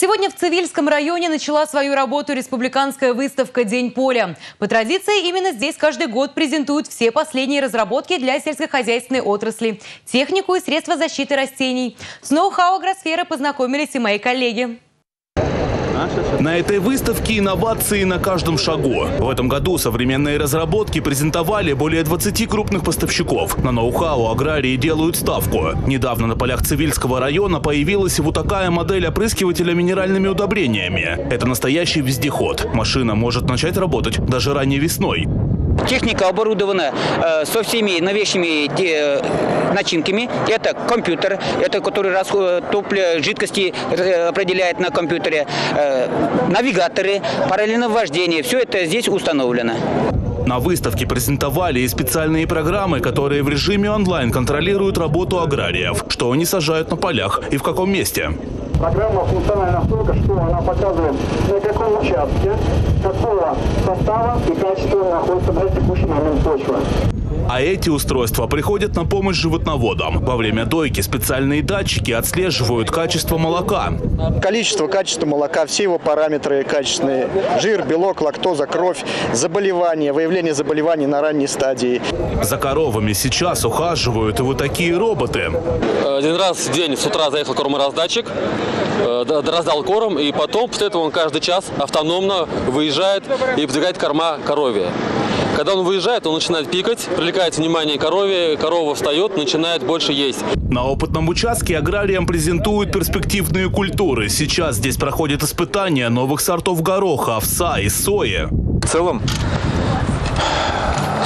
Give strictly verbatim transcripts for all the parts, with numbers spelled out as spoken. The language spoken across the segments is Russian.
Сегодня в Цивильском районе начала свою работу республиканская выставка «День поля». По традиции, именно здесь каждый год презентуют все последние разработки для сельскохозяйственной отрасли, технику и средства защиты растений. С ноу-хау агросферы познакомились и мои коллеги. На этой выставке инновации на каждом шагу. В этом году современные разработки презентовали более двадцати крупных поставщиков. На ноу-хау аграрии делают ставку. Недавно на полях Цивильского района появилась вот такая модель опрыскивателя минеральными удобрениями. Это настоящий вездеход. Машина может начать работать даже ранней весной. Техника оборудована э, со всеми новейшими де, начинками. Это компьютер, это который расход топлива, жидкости определяет на компьютере, э, навигаторы, параллельное вождение. Все это здесь установлено. На выставке презентовали и специальные программы, которые в режиме онлайн контролируют работу аграриев, что они сажают на полях и в каком месте. Программа функциональна настолько, что она показывает, на каком участке, какого состава и качества находится на текущий момент почва. А эти устройства приходят на помощь животноводам. Во время дойки специальные датчики отслеживают качество молока. Количество, качество молока, все его параметры качественные. Жир, белок, лактоза, кровь, заболевания, выявление заболеваний на ранней стадии. За коровами сейчас ухаживают и вот такие роботы. Один раз в день с утра заехал кормораздатчик, раздал корм, и потом после этого он каждый час автономно выезжает и подвигает корма корове. Когда он выезжает, он начинает пикать, привлекает внимание корове, корова встает, начинает больше есть. На опытном участке аграриям презентуют перспективные культуры. Сейчас здесь проходят испытания новых сортов гороха, овса и сои. В целом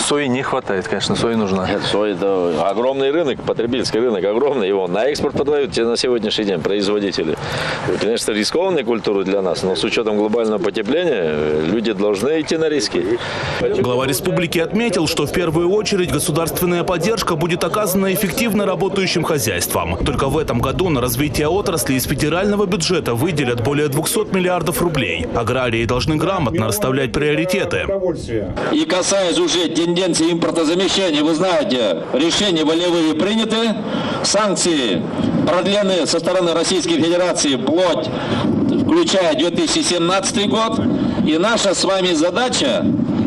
сои не хватает, конечно, сои нужна. Нет, сои, да, огромный рынок, потребительский рынок огромный, его на экспорт продают на сегодняшний день производители. Конечно, рискованные культуры для нас, но с учетом глобального потепления люди должны идти на риски. Глава республики отметил, что в первую очередь государственная поддержка будет оказана эффективно работающим хозяйствам. Только в этом году на развитие отрасли из федерального бюджета выделят более двухсот миллиардов рублей. Аграрии должны грамотно расставлять приоритеты. И касаясь уже тенденции импортозамещения, вы знаете, решения волевые приняты, санкции продлены со стороны Российской Федерации вплоть, включая две тысячи семнадцатый год. И наша с вами задача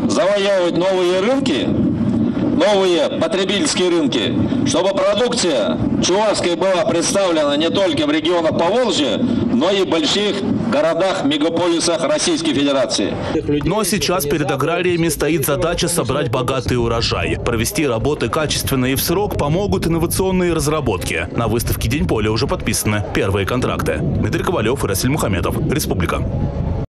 завоевывать новые рынки, новые потребительские рынки, чтобы продукция чувашская была представлена не только в регионах Поволжья, но и больших городах, мегаполисах Российской Федерации. Но сейчас перед аграриями стоит задача собрать богатый урожай. Провести работы качественно и в срок помогут инновационные разработки. На выставке «День поля» уже подписаны первые контракты. Дмитрий Ковалев и Расиль Мухаметов. Республика.